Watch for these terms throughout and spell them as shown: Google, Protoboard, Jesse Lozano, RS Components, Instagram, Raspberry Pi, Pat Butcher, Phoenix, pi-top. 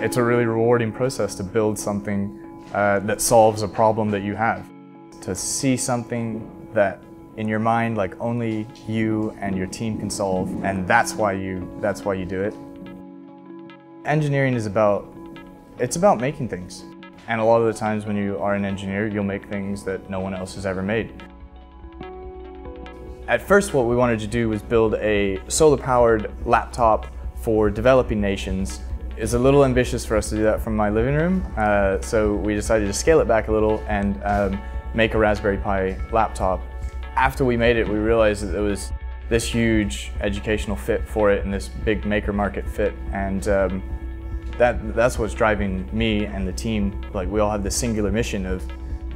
It's a really rewarding process to build something that solves a problem that you have. To see something that in your mind, like only you and your team can solve, and that's why you do it. Engineering is about making things. And a lot of the times when you are an engineer, you'll make things that no one else has ever made. At first, what we wanted to do was build a solar-powered laptop for developing nations. It's a little ambitious for us to do that from my living room, so we decided to scale it back a little and make a Raspberry Pi laptop. After we made it, we realized that there was this huge educational fit for it and this big maker market fit, and that's what's driving me and the team. Like, we all have this singular mission of,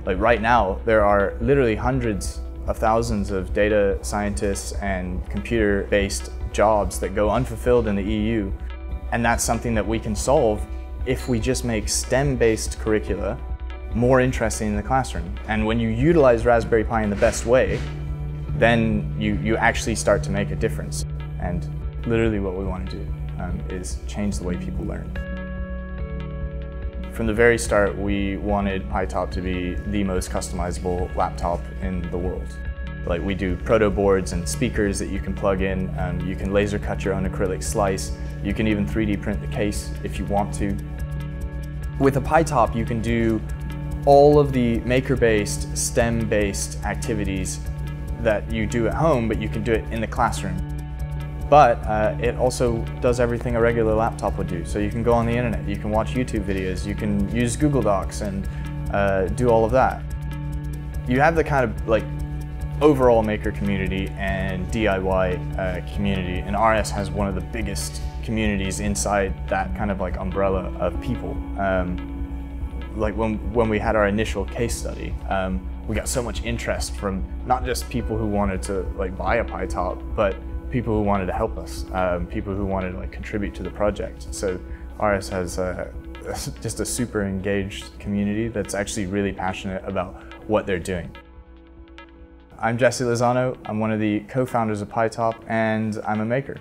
like, right now there are literally hundreds of thousands of data scientists and computer-based jobs that go unfulfilled in the EU, and that's something that we can solve if we just make STEM-based curricula more interesting in the classroom. And when you utilize Raspberry Pi in the best way, then you actually start to make a difference. And literally what we want to do is change the way people learn. From the very start, we wanted pi-top to be the most customizable laptop in the world. Like, we do proto boards and speakers that you can plug in, you can laser cut your own acrylic slice, you can even 3D print the case if you want to. With a pi-top, you can do all of the maker-based, STEM-based activities that you do at home, but you can do it in the classroom. But it also does everything a regular laptop would do. So you can go on the internet, you can watch YouTube videos, you can use Google Docs and do all of that. You have the kind of, like, overall maker community and DIY community, and RS has one of the biggest communities inside that kind of, like, umbrella of people. Like, when we had our initial case study, we got so much interest from not just people who wanted to, like, buy a pi-top, but people who wanted to help us, people who wanted to, like, contribute to the project. So RS has just a super engaged community that's actually really passionate about what they're doing. I'm Jesse Lozano. I'm one of the co-founders of pi-top, and I'm a maker.